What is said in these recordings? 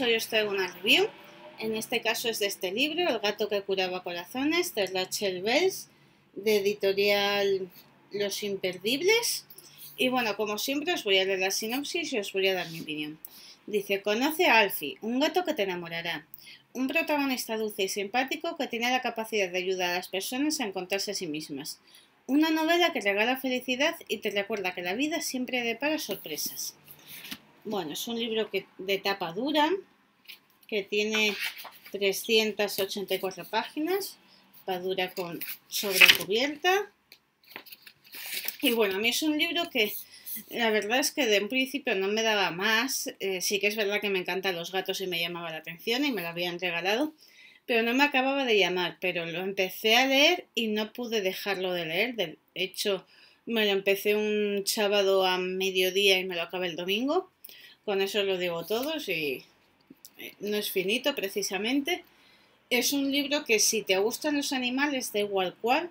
hoy os traigo una review. En este caso es de este libro, El gato que curaba corazones, de Rachel Wells, de editorial Los Imperdibles. Y bueno, como siempre os voy a leer la sinopsis y os voy a dar mi opinión. Dice, conoce a Alfie, un gato que te enamorará. Un protagonista dulce y simpático que tiene la capacidad de ayudar a las personas a encontrarse a sí mismas. Una novela que regala felicidad y te recuerda que la vida siempre depara sorpresas. Bueno, es un libro de tapa dura, que tiene 384 páginas, tapa dura con sobrecubierta. Y bueno, a mí es un libro que la verdad es que de un principio no me daba más. Sí que es verdad que me encantan los gatos y me llamaba la atención y me lo habían regalado, pero no me acababa de llamar. Pero lo empecé a leer y no pude dejarlo de leer. De hecho, me lo empecé un sábado a mediodía y me lo acabé el domingo. Con eso lo digo todos y no es finito precisamente. Es un libro que si te gustan los animales, da igual cual,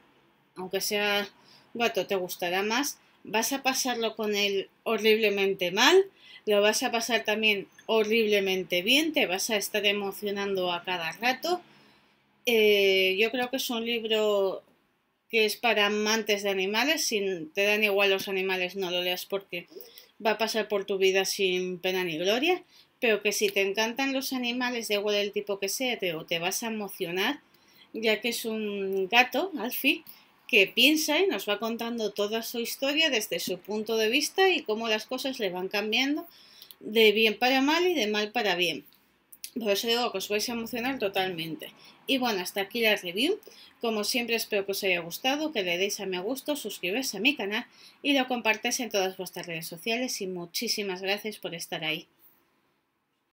aunque sea gato te gustará más, vas a pasarlo con él horriblemente mal, lo vas a pasar también horriblemente bien, te vas a estar emocionando a cada rato. Yo creo que es un libro que es para amantes de animales. Si te dan igual los animales, no lo leas porque va a pasar por tu vida sin pena ni gloria, pero que si te encantan los animales, da igual el tipo que sea, te vas a emocionar, ya que es un gato, Alfie, que piensa y nos va contando toda su historia desde su punto de vista y cómo las cosas le van cambiando de bien para mal y de mal para bien. Por eso digo que os vais a emocionar totalmente. Y bueno, hasta aquí la review. Como siempre, espero que os haya gustado, que le deis a me gusta, suscribáis a mi canal y lo compartáis en todas vuestras redes sociales. Y muchísimas gracias por estar ahí.